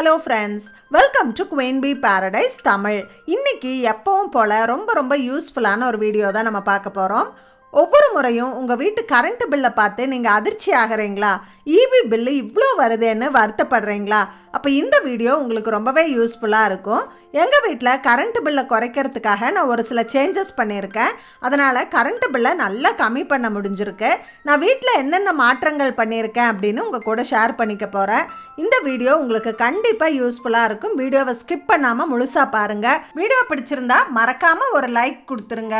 Hello friends, welcome to Queen Bee Paradise Tamil. இன்னைக்கு எப்பவும் போல ரொம்ப யூஸ்ஃபுல்லான ஒரு வீடியோ தான் நம்ம பார்க்க போறோம். ஒவ்வொரு முறையும் உங்க வீட்டு கரண்ட் பில்லை பார்த்து நீங்க அதிர்ச்சி ஆகறீங்களா? ஈபி பில் இவ்ளோ வருதேன்னு வருத்தப்படுறீங்களா? அப்ப இந்த வீடியோ உங்களுக்கு ரொம்பவே யூஸ்ஃபுல்லா இருக்கும். எங்க வீட்ல கரண்ட் பில்லை குறைக்கிறதுக்காக நான் ஒரு சில சேஞ்சஸ் பண்ணியிருக்கேன். அதனால கரண்ட் பில்லை நல்லா கம்மி பண்ண முடிஞ்சிருக்கு. நான் வீட்ல என்னென்ன மாற்றங்கள் பண்ணியிருக்கேன் அப்படினு உங்க கூட ஷேர் பண்ணிக்க போறேன். இந்த வீடியோ உங்களுக்கு கண்டிப்பா யூஸ்ஃபுல்லா இருக்கும். வீடியோவை ஸ்கிப் பண்ணாம முழுசா பாருங்க. வீடியோ பிடிச்சிருந்தா மறக்காம ஒரு லைக் கொடுத்துருங்க.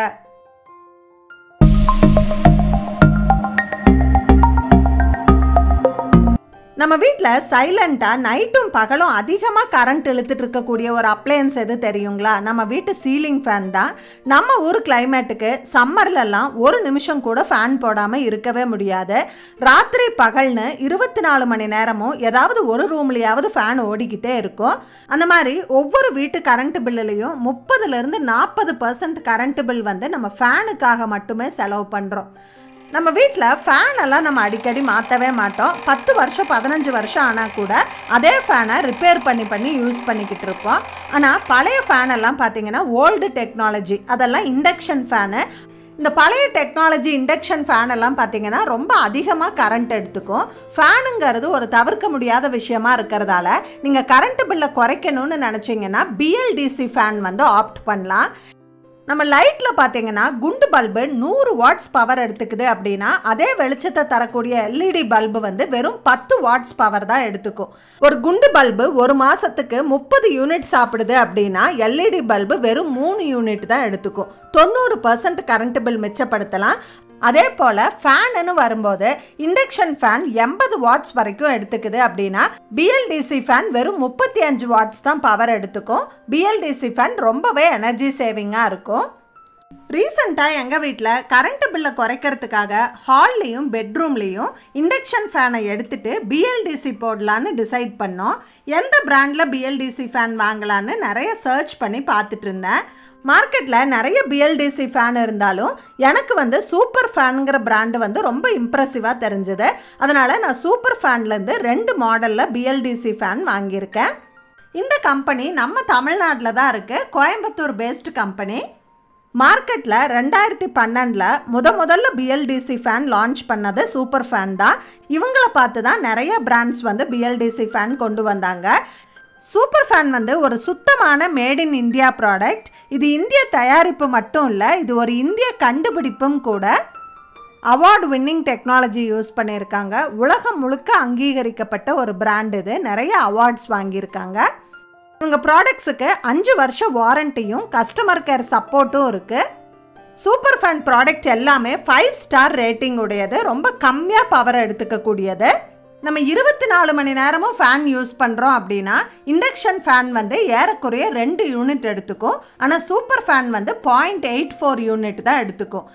நம்ம வீட்ல சைலண்டா நைட்டும் பகலும் அதிகமா கரண்ட் இழுத்துட்டு இருக்கக்கூடிய ஒரு அப்ளையன்ஸ் எது தெரியுங்களா? நம்ம வீட்டு சீலிங் ஃபேன் தான். நம்ம ஊர் கிளைமேட்டுக்கு சம்மர்லலாம் ஒரு நிமிஷம் கூட ஃபேன் போடாமல் இருக்கவே முடியாது. ராத்திரி பகல்னு 24 மணி நேரமும் ஏதாவது ஒரு ரூம்லையாவது ஃபேன் ஓடிக்கிட்டே இருக்கும். அந்த மாதிரி ஒவ்வொரு வீட்டு கரண்ட் பில்லுலையும் 30% to 40% கரண்ட் பில் வந்து நம்ம ஃபேனுக்காக மட்டுமே செலவு பண்ணுறோம். நம்ம வீட்டில் ஃபேன் எல்லாம் நம்ம அடிக்கடி மாற்றவே மாட்டோம். 10 வருஷம் 15 வருஷம் ஆனால் கூட அதே ஃபேனை ரிப்பேர் பண்ணி யூஸ் பண்ணிக்கிட்டு இருப்போம். ஆனால் பழைய ஃபேனெல்லாம் பார்த்திங்கன்னா ஓல்டு டெக்னாலஜி, அதெல்லாம் இண்டக்ஷன் ஃபேனு. இந்த பழைய டெக்னாலஜி இண்டக்ஷன் ஃபேன் எல்லாம் பார்த்திங்கன்னா ரொம்ப அதிகமாக கரண்ட் எடுத்துக்கும். ஃபேனுங்கிறது ஒரு தவிர்க்க முடியாத விஷயமா இருக்கிறதால நீங்கள் கரண்ட் பில்லை குறைக்கணும்னு நினச்சிங்கன்னா BLDC ஃபேன் வந்து ஆப்ட் பண்ணலாம். நம்ம லைட்டில் பார்த்தீங்கன்னா குண்டு பல்பு 100 வாட்ஸ் பவர் எடுத்துக்குது அப்படின்னா, அதே வெளிச்சத்தை தரக்கூடிய LED பல்பு வந்து வெறும் 10 வாட்ஸ் பவர் தான் எடுத்துக்கும். ஒரு குண்டு பல்பு ஒரு மாதத்துக்கு 30 யூனிட் சாப்பிடுது அப்படின்னா, LED பல்பு வெறும் 3 யூனிட் தான் எடுத்துக்கும். 90% கரண்ட் பில் மிச்சப்படுத்தலாம். அதே போல் ஃபேனுன்னு வரும்போது இண்டக்ஷன் ஃபேன் 80 வாட்ஸ் வரைக்கும் எடுத்துக்குது அப்படின்னா, BLDC ஃபேன் வெறும் 35 வாட்ஸ் தான் பவர் எடுத்துக்கும். BLDC ஃபேன் ரொம்பவே எனர்ஜி சேவிங்காக இருக்கும். ரீசெண்டாக எங்கள் வீட்டில் கரண்ட் பில்லை குறைக்கிறதுக்காக ஹால்லையும் பெட்ரூம்லேயும் இண்டக்ஷன் ஃபேனை எடுத்துகிட்டு BLDC போடலான்னு டிசைட் பண்ணோம். எந்த பிராண்டில் BLDC ஃபேன் வாங்கலான்னு நிறைய சர்ச் பண்ணி பார்த்துட்டு இருந்தேன். மார்க்கெட்டில் நிறைய BLDC ஃபேன் இருந்தாலும் எனக்கு வந்து Superfanங்கிற பிராண்டு வந்து ரொம்ப இம்ப்ரெசிவாக தெரிஞ்சுது. அதனால் நான் Superfanலேருந்து 2 மாடலில் BLDC ஃபேன் வாங்கியிருக்கேன். இந்த கம்பெனி நம்ம தமிழ்நாட்டில் தான் இருக்குது. Coimbatore based company. மார்க்கெட்டில் 2012 முதல்ல BLDC ஃபேன் லான்ச் பண்ணது Superfan தான். இவங்களை பார்த்து தான் நிறைய பிராண்ட்ஸ் வந்து BLDC ஃபேன் கொண்டு வந்தாங்க. Superfan வந்து ஒரு சுத்தமான மேட் இன் இந்தியா ப்ராடக்ட். இது இந்திய தயாரிப்பு மட்டும் இல்லை, இது ஒரு இந்திய கண்டுபிடிப்பும் கூட. அவார்டு வின்னிங் டெக்னாலஜி யூஸ் பண்ணியிருக்காங்க. உலகம் முழுக்க அங்கீகரிக்கப்பட்ட ஒரு பிராண்ட் இது. நிறைய அவார்ட்ஸ் வாங்கியிருக்காங்க. இவங்க ப்ராடக்ட்ஸுக்கு 5 வருஷ வாரண்டியும் கஸ்டமர் கேர் சப்போர்ட்டும் இருக்குது. Superfan ப்ராடக்ட் எல்லாமே 5 ஸ்டார் ரேட்டிங் உடையது. ரொம்ப கம்மியாக பவர் எடுத்துக்கக்கூடியது. நம்ம 24 மணி நேரமும் ஃபேன் யூஸ் பண்ணுறோம் அப்படின்னா, இண்டக்ஷன் ஃபேன் வந்து ஏறக்குறைய 2 யூனிட் எடுத்துக்கும். ஆனால் Superfan வந்து 0.84 யூனிட் தான் எடுத்துக்கும்.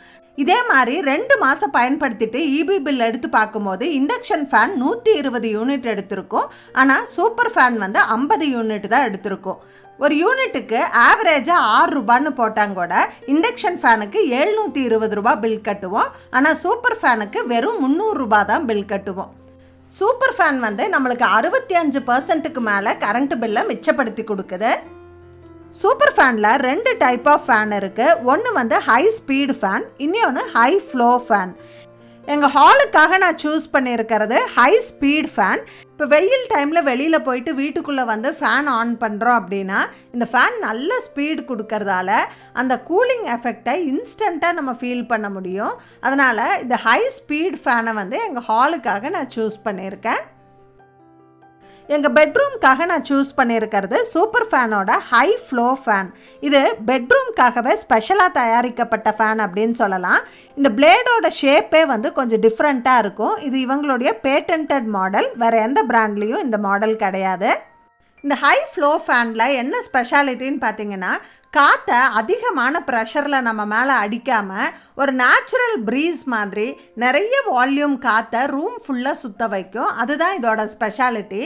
இதே மாதிரி 2 மாதம் பயன்படுத்திட்டு ஈபி பில் எடுத்து பார்க்கும்போது இண்டக்ஷன் ஃபேன் 120 யூனிட் எடுத்திருக்கும். ஆனால் Superfan வந்து 50 யூனிட் தான் எடுத்திருக்கும். ஒரு யூனிட்டுக்கு ஆவரேஜாக 6 ரூபான்னு போட்டாங்க கூட, இண்டக்ஷன் ஃபேனுக்கு 720 ரூபா பில் கட்டுவோம். ஆனால் Superfanக்கு வெறும் 300 ரூபா தான் பில் கட்டுவோம். Superfan வந்து நம்மளுக்கு 65%க்கு மேலே கரண்ட் பில்லை மிச்சப்படுத்தி கொடுக்குது. Superfanல 2 டைப் ஆஃப் ஃபேன் இருக்குது. ஒன்று வந்து ஹை ஸ்பீடு ஃபேன், இன்னொன்று ஹை ஃப்ளோ ஃபேன். எங்கள் ஹாலுக்காக நான் சூஸ் பண்ணியிருக்கிறது ஹை ஸ்பீட் ஃபேன். இப்போ வெயில் டைமில் வெளியில் போயிட்டு வீட்டுக்குள்ளே வந்து ஃபேன் ஆன் பண்ணுறோம் அப்படின்னா, இந்த ஃபேன் நல்ல ஸ்பீடு கொடுக்கறதால அந்த கூலிங் எஃபெக்டை இன்ஸ்டண்ட்டாக நம்ம ஃபீல் பண்ண முடியும். அதனால் இந்த ஹை ஸ்பீட் ஃபேனை வந்து எங்கள் ஹாலுக்காக நான் சூஸ் பண்ணியிருக்கேன். எங்கள் பெட்ரூம்காக நான் சூஸ் பண்ணியிருக்கிறது Superfanோட ஹை ஃப்ளோ ஃபேன். இது பெட்ரூம்காகவே ஸ்பெஷலாக தயாரிக்கப்பட்ட ஃபேன் அப்படின்னு சொல்லலாம். இந்த பிளேடோட ஷேப்பே வந்து கொஞ்சம் டிஃப்ரெண்ட்டாக இருக்கும். இது இவங்களுடைய பேட்டன்ட் மாடல். வேறு எந்த பிராண்ட்லேயும் இந்த மாடல் கிடையாது. இந்த ஹை ஃப்ளோ ஃபேனில் என்ன ஸ்பெஷாலிட்டின்னு பார்த்தீங்கன்னா, காற்றை அதிகமான ப்ரெஷரில் நம்ம மேலே அடிக்காமல் ஒரு நேச்சுரல் ப்ரீஸ் மாதிரி நிறைய வால்யூம் காற்றை ரூம் ஃபுல்லாக சுற்ற வைக்கும். அதுதான் இதோட ஸ்பெஷாலிட்டி.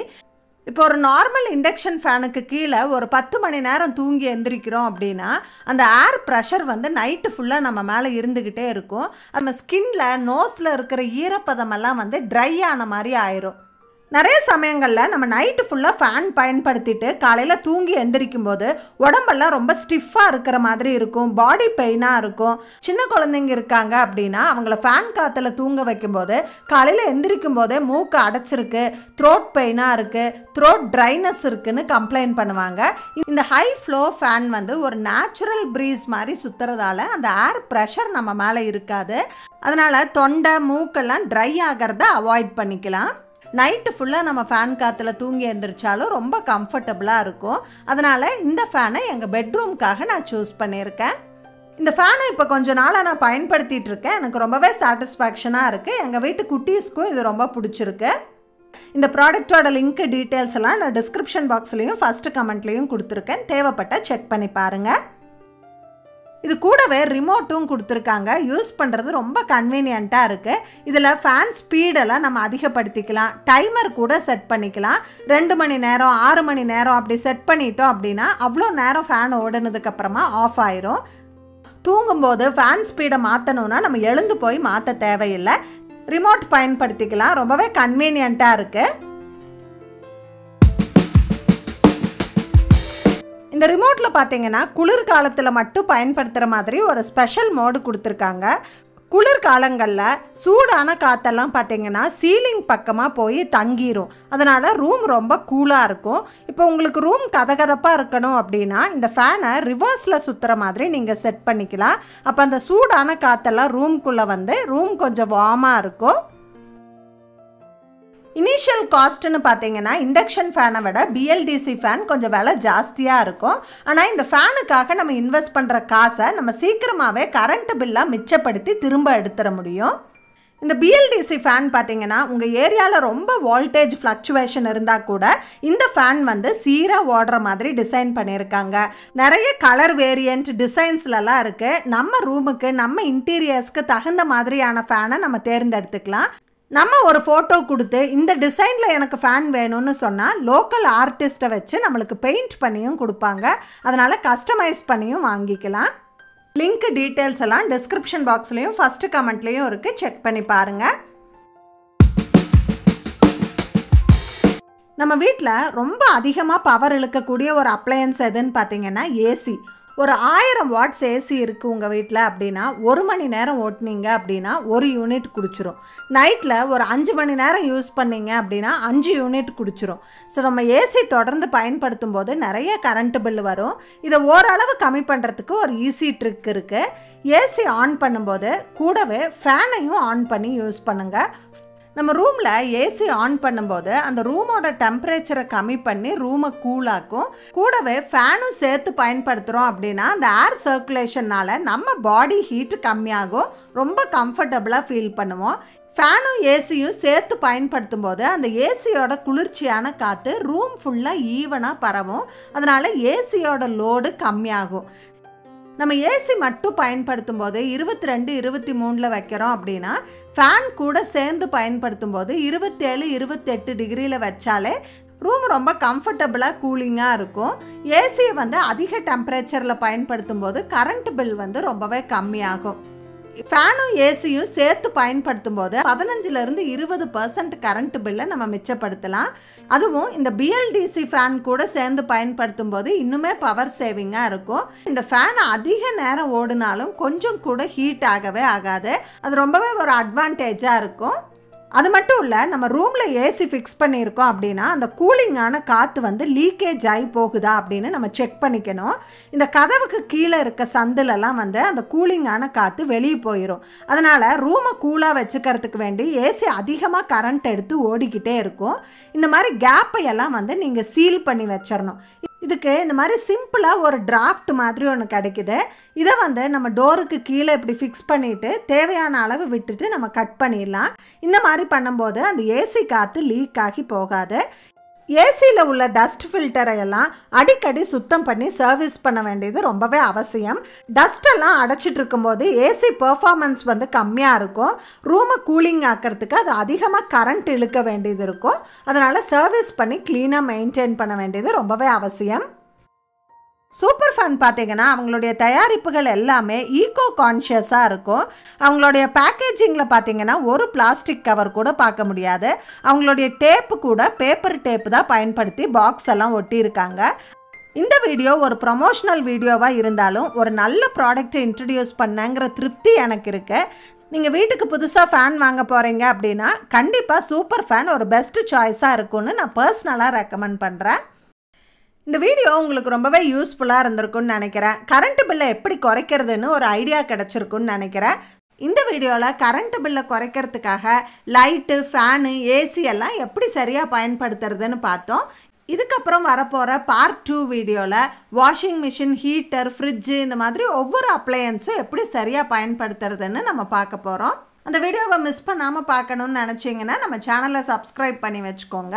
இப்போ ஒரு நார்மல் இண்டக்ஷன் ஃபேனுக்கு கீழே ஒரு 10 மணி நேரம் தூங்கி எந்திரிக்கிறோம் அப்படின்னா, அந்த ஏர் ப்ரெஷர் வந்து நைட்டு ஃபுல்லாக நம்ம மேலே இருந்துக்கிட்டே இருக்கும். நம்ம ஸ்கின்ல நோஸில் இருக்கிற ஈரப்பதமெல்லாம் வந்து ட்ரை ஆன மாதிரி ஆயிரும். நிறைய சமயங்கள்ல நம்ம நைட் ஃபுல்லா ஃபேன் பயன்படுத்திட்டு காலையில தூங்கி எந்திரிக்கும்போது உடம்பெல்லாம் ரொம்ப ஸ்டிஃபா இருக்கிற மாதிரி இருக்கும், பாடி பெயினா இருக்கும். சின்ன குழந்தைங்க இருக்காங்க அப்படினா அவங்கள ஃபேன் காத்துல தூங்க வைக்கும்போது காலையில எந்திரிக்கும்போதே மூக்கு அடைச்சிருக்கு, throat பெயினா இருக்கு, throat dryness இருக்குன்னு கம்ப்ளைன்ட் பண்ணுவாங்க. இந்த ஹை ஃப்ளோ ஃபேன் வந்து ஒரு நேச்சுரல் பிரீஸ் மாதிரி சுத்துறதால அந்த ஏர் பிரஷர் நம்ம மேல இருக்காது. அதனால தொண்டை மூக்கெல்லாம் ட்ரை ஆகிறத அவாய்ட் பண்ணிக்கலாம். நைட்டு ஃபுல்லாக நம்ம ஃபேன் காற்றுல தூங்கி எழுந்திரிச்சாலும் ரொம்ப கம்ஃபர்டபுளாக இருக்கும். அதனால் இந்த ஃபேனை எங்கள் பெட்ரூம்க்காக நான் சூஸ் பண்ணியிருக்கேன். இந்த ஃபேனை இப்போ கொஞ்சம் நாளாக நான் பயன்படுத்திகிட்டு இருக்கேன். எனக்கு ரொம்பவே சாட்டிஸ்ஃபேக்ஷனாக இருக்குது. எங்கள் வீட்டு குட்டீஸ்க்கும் இது ரொம்ப பிடிச்சிருக்கு. இந்த ப்ராடக்டோட லிங்க் டீட்டெயில்ஸ் எல்லாம் நான் டிஸ்கிரிப்ஷன் பாக்ஸ்லேயும் ஃபஸ்ட்டு கமெண்ட்லேயும் கொடுத்துருக்கேன். தேவைப்பட்ட செக் பண்ணி பாருங்கள். இது கூடவே ரிமோட்டும் கொடுத்துருக்காங்க. யூஸ் பண்ணுறது ரொம்ப கன்வீனியண்ட்டாக இருக்குது. இதில் ஃபேன் ஸ்பீடெல்லாம் நம்ம அதிகப்படுத்திக்கலாம். டைமர் கூட செட் பண்ணிக்கலாம். 2 மணி நேரம் 6 மணி நேரம் அப்படி செட் பண்ணிட்டோம் அப்படின்னா அவ்வளோ நேரம் ஃபேன் ஓடுனதுக்கப்புறமா ஆஃப் ஆயிரும். தூங்கும்போது ஃபேன் ஸ்பீடை மாற்றணுன்னா நம்ம எழுந்து போய் மாற்ற தேவையில்லை. ரிமோட் பயன்படுத்திக்கலாம். ரொம்பவே கன்வீனியண்ட்டாக இருக்குது. இந்த ரிமோட்டில் பார்த்தீங்கன்னா குளிர்காலத்தில் மட்டும் பயன்படுத்துகிற மாதிரி ஒரு ஸ்பெஷல் மோடு கொடுத்துருக்காங்க. குளிர்காலங்களில் சூடான காற்றெல்லாம் பார்த்தீங்கன்னா சீலிங் பக்கமாக போய் தங்கிரும். அதனால் ரூம் ரொம்ப கூலாக இருக்கும். இப்போ உங்களுக்கு ரூம் கதகதப்பாக இருக்கணும் அப்படின்னா இந்த ஃபேனை ரிவர்ஸில் சுற்றுற மாதிரி நீங்கள் செட் பண்ணிக்கலாம். அப்போ அந்த சூடான காற்றெல்லாம் ரூம்குள்ளே வந்து ரூம் கொஞ்சம் வார்மாக இருக்கும். இனிஷியல் காஸ்ட்டுன்னு பார்த்தீங்கன்னா இண்டக்ஷன் ஃபேனை விட பிஎல்டிசி ஃபேன் கொஞ்சம் விலை ஜாஸ்தியாக இருக்கும். ஆனால் இந்த ஃபேனுக்காக நம்ம இன்வெஸ்ட் பண்ணுற காசை நம்ம சீக்கிரமாகவே கரண்ட் பில்லாக மிச்சப்படுத்தி திரும்ப எடுத்துட முடியும். இந்த பிஎல்டிசி ஃபேன் பார்த்தீங்கன்னா உங்கள் ஏரியாவில் ரொம்ப வோல்டேஜ் ஃப்ளக்சுவேஷன் இருந்தால் கூட இந்த ஃபேன் வந்து சீராக ஓடுற மாதிரி டிசைன் பண்ணியிருக்காங்க. நிறைய கலர் வேரியண்ட் டிசைன்ஸ்லலாம் இருக்குது. நம்ம ரூமுக்கு நம்ம இன்டீரியர்ஸ்க்கு தகுந்த மாதிரியான ஃபேனை நம்ம தேர்ந்தெடுத்துக்கலாம். நம்ம ஒரு ஃபோட்டோ கொடுத்து இந்த டிசைனில் எனக்கு ஃபேன் வேணும்னு சொன்னால் லோக்கல் ஆர்டிஸ்ட்டை வச்சு நம்மளுக்கு பெயிண்ட் பண்ணியும் கொடுப்பாங்க. அதனால் கஸ்டமைஸ் பண்ணியும் வாங்கிக்கலாம். லிங்க் டீட்டெயில்ஸ் எல்லாம் டிஸ்கிரிப்ஷன் பாக்ஸ்லேயும் ஃபஸ்ட்டு கமெண்ட்லேயும் இருக்குது. செக் பண்ணி பாருங்கள். நம்ம வீட்டில் ரொம்ப அதிகமாக பவர் இழுக்கக்கூடிய ஒரு அப்ளையன்ஸ் எதுன்னு பார்த்தீங்கன்னா ஏசி. ஒரு 1000 வாட்ஸ் ஏசி இருக்குது உங்கள் வீட்டில் அப்படின்னா 1 மணி நேரம் ஓட்டினீங்க அப்படின்னா 1 யூனிட் குடிச்சிரும். நைட்டில் ஒரு 5 மணி நேரம் யூஸ் பண்ணிங்க அப்படின்னா 5 யூனிட் குடிச்சிரும். ஸோ நம்ம ஏசி தொடர்ந்து பயன்படுத்தும் போது நிறைய கரண்ட்டு பில்லு வரும். இதை ஓரளவு கம்மி பண்ணுறதுக்கு ஒரு ஈஸி ட்ரிக் இருக்குது. ஏசி ஆன் பண்ணும்போது கூடவே ஃபேனையும் ஆன் பண்ணி யூஸ் பண்ணுங்கள். நம்ம ரூமில் ஏசி ஆன் பண்ணும்போது அந்த ரூமோட டெம்பரேச்சரை கம்மி பண்ணி ரூமை கூலாக்கும். கூடவே ஃபேனும் சேர்த்து பயன்படுத்துகிறோம் அப்படின்னா அந்த ஏர் சர்க்குலேஷன்னால் நம்ம பாடி ஹீட்டு கம்மியாகும். ரொம்ப கம்ஃபர்டபுளாக ஃபீல் பண்ணுவோம். ஃபேனும் ஏசியும் சேர்த்து பயன்படுத்தும் போது அந்த ஏசியோட குளிர்ச்சியான காற்று ரூம் ஃபுல்லாக ஈவனாக பரவும். அதனால் ஏசியோட லோடு கம்மியாகும். நம்ம ஏசி மட்டும் பயன்படுத்தும் போது 22, 23ல் வைக்கிறோம் அப்படின்னா ஃபேன் கூட சேர்ந்து பயன்படுத்தும் போது 27, 28 டிகிரியில் வச்சாலே ரூம் ரொம்ப கம்ஃபர்டபுளாக கூலிங்காக இருக்கும். ஏசியை வந்து அதிக டெம்பரேச்சரில் பயன்படுத்தும் போது கரண்ட் பில் வந்து ரொம்பவே கம்மியாகும். ஃபேனும் ஏசியும் சேர்த்து பயன்படுத்தும் போது 15-20% கரண்ட் பில்லை நம்ம மிச்சப்படுத்தலாம். அதுவும் இந்த பிஎல்டிசி ஃபேன் கூட சேர்ந்து பயன்படுத்தும் போது இன்னுமே பவர் சேவிங்காக இருக்கும். இந்த ஃபேன் அதிக நேரம் ஓடினாலும் கொஞ்சம் கூட ஹீட் ஆகவே ஆகாது. அது ரொம்பவே ஒரு அட்வான்டேஜாக இருக்கும். அது மட்டும் இல்லை, நம்ம ரூமில் ஏசி ஃபிக்ஸ் பண்ணியிருக்கோம் அப்படின்னா அந்த கூலிங்கான காற்று வந்து லீக்கேஜ் ஆகி போகுதா அப்படின்னு நம்ம செக் பண்ணிக்கணும். இந்த கதவுக்கு கீழே இருக்க சந்துலெல்லாம் வந்து அந்த கூலிங்கான காற்று வெளியே போயிடும். அதனால் ரூமை கூலாக வச்சுக்கிறதுக்கு வேண்டி ஏசி அதிகமாக கரண்ட் எடுத்து ஓடிக்கிட்டே இருக்கும். இந்த மாதிரி கேப்பையெல்லாம் வந்து நீங்கள் சீல் பண்ணி வச்சிடணும். இதுக்கு இந்த மாதிரி சிம்பிளாக ஒரு டிராஃப்ட் மாதிரி ஒன்று கிடைக்குது. இதை வந்து நம்ம டோருக்கு கீழே இப்படி ஃபிக்ஸ் பண்ணிவிட்டு தேவையான அளவு விட்டுட்டு நம்ம கட் பண்ணிடலாம். இந்த மாதிரி பண்ணும்போது அந்த ஏசி காற்று லீக் ஆகி போகாது. ஏசியில் உள்ள டஸ்ட் ஃபில்டரை எல்லாம் அடிக்கடி சுத்தம் பண்ணி சர்வீஸ் பண்ண வேண்டியது ரொம்பவே அவசியம். டஸ்டெல்லாம் அடைச்சிட்டு இருக்கும்போது ஏசி பெர்ஃபார்மன்ஸ் வந்து கம்மியாக இருக்கும். ரூமை கூலிங் ஆக்கிறதுக்கு அது அதிகமாக கரண்ட் இழுக்க வேண்டியது இருக்கும். அதனால் சர்வீஸ் பண்ணி க்ளீனாக மெயின்டைன் பண்ண வேண்டியது ரொம்பவே அவசியம். Superfan பாத்தீங்கன்னா அவங்களுடைய தயாரிப்புகள் எல்லாமே ஈகோ கான்ஷியஸா இருக்கும். அவங்களுடைய பேக்கேஜிங்ல பாத்தீங்கன்னா ஒரு பிளாஸ்டிக் கவர் கூட பார்க்க முடியாது. அவங்களுடைய டேப் கூட பேப்பர் டேப் தான் பயன்படுத்தி பாக்ஸ் எல்லாம் ஒட்டி இருக்காங்க. இந்த வீடியோ ஒரு ப்ரமோஷனல் வீடியோவா இருந்தாலும் ஒரு நல்ல ப்ராடக்ட் இன்ட்ரோடியூஸ் பண்ணங்கற திருப்தி எனக்கு இருக்கு. நீங்க வீட்டுக்கு புதுசா ஃபேன் வாங்க போறீங்க அப்படினா கண்டிப்பா Superfan ஒரு பெஸ்ட் சாய்ஸா இருக்கும்னு நான் பர்சனலா ரெக்கமெண்ட் பண்றேன். இந்த வீடியோ உங்களுக்கு ரொம்பவே யூஸ்ஃபுல்லா இருந்திருக்கும்னு நினைக்கிறேன். கரண்ட் பில்லை எப்படி குறைக்கிறதுன்னு ஒரு ஐடியா கிடைச்சிருக்கும்னு நினைக்கிறேன். இந்த வீடியோல கரண்ட் பில்லை குறைக்கிறதுக்காக லைட், ஃபேன், ஏசி எல்லாம் எப்படி சரியா பயன்படுத்துறதுன்னு பார்த்தோம். இதுக்கப்புறம் வரப்போற பார்ட் 2 வீடியோல வாஷிங் மிஷின், ஹீட்டர், ஃப்ரிட்ஜ் இந்த மாதிரி ஒவ்வொரு அப்ளையன்ஸும் எப்படி சரியா பயன்படுத்துறதுன்னு நம்ம பார்க்க போறோம். அந்த வீடியோவை மிஸ் பண்ணாம பார்க்கணும்னு நினைச்சீங்கன்னா நம்ம சேனலை சப்ஸ்கிரைப் பண்ணி வச்சுக்கோங்க.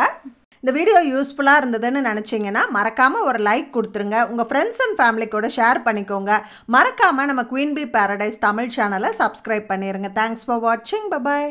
இந்த வீடியோ யூஸ்ஃபுல்லாக இருந்ததுன்னு நினச்சிங்கன்னா மறக்காமல் ஒரு லைக் கொடுத்துருங்க. உங்கள் ஃப்ரெண்ட்ஸ் அண்ட் ஃபேமிலிக்கோட ஷேர் பண்ணிக்கோங்க. மறக்காமல் நம்ம Queen Bee Paradise தமிழ் சேனலை சப்ஸ்கிரைப் பண்ணிடுங்க. தேங்க்ஸ் ஃபார் வாட்சிங். பபாய்.